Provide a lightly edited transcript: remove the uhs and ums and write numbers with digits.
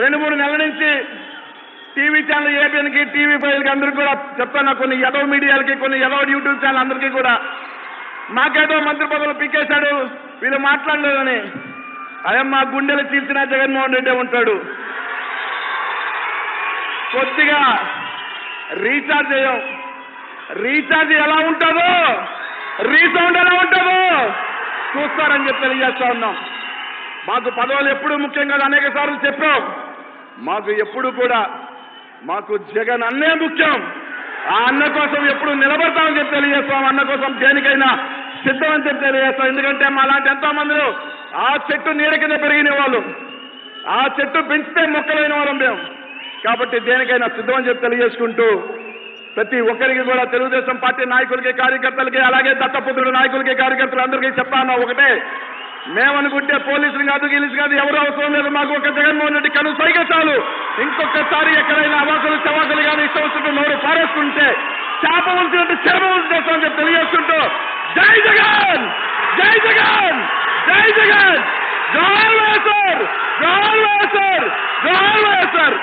రెండు మూడు నెలల నుంచి టీవీ ఛానల్ ఏబిఎన్కి టీవీ ఫైవ్కి అందరికీ కూడా చెప్తాను, కొన్ని ఎదో మీడియాలకి కొన్ని ఎదో యూట్యూబ్ ఛానల్ అందరికీ కూడా మాకేదో మంత్రి పదవులు పీకేశాడు వీళ్ళు మాట్లాడలేదని. అదే మా గుండెలు చీల్చిన జగన్మోహన్ రెడ్డి ఉంటాడు. కొద్దిగా రీఛార్జ్ అయ్యాం, రీఛార్జ్ ఎలా ఉంటుందో రీసౌండ్ ఎలా ఉంటుందో చూస్తారని చెప్పి తెలియజేస్తా ఉన్నాం. మాకు పదవులు ఎప్పుడు ముఖ్యంగా అనేక సార్లు చెప్పాం, మాకు ఎప్పుడు కూడా మాకు జగన్ అన్నే ముఖ్యం, ఆ అన్న కోసం ఎప్పుడు నిలబడతామని చెప్పి తెలియజేస్తాం. అన్న కోసం దేనికైనా సిద్ధమని చెప్పి తెలియజేస్తాం. ఎందుకంటే మా లాంటి ఎంతో మందిలో ఆ చెట్టు నీడ కింద పెరిగిన వాళ్ళు, ఆ చెట్టు పెంచితే మొక్కలైన వాళ్ళం మేము. కాబట్టి దేనికైనా సిద్ధమని చెప్పి తెలియజేసుకుంటూ ప్రతి ఒక్కరికి కూడా తెలుగుదేశం పార్టీ నాయకులకి కార్యకర్తలకి అలాగే దత్తపుత్రుడు నాయకులకి కార్యకర్తలు అందరికీ చెప్తాను ఒకటే, మేమనుకుంటే పోలీసులు కాదు గీలీసు కాదు ఎవరు అవసరం లేదు, మాకు ఒక జగన్మోహన్ రెడ్డి కను సైగ చాలు. ఇంకొకసారి ఎక్కడైనా అవాసులు చవాసులు కానీ ఇష్టం వస్తుంటే నోరు పారేసుకుంటే చేప ఉంచినట్టు చేప ఉంచుతామని చెప్పి తెలియజేస్తుంటూ జై జగన్, జై జగన్, జై జగన్, జై వైఎస్ఆర్, జై వైఎస్ఆర్, జై వైఎస్ఆర్.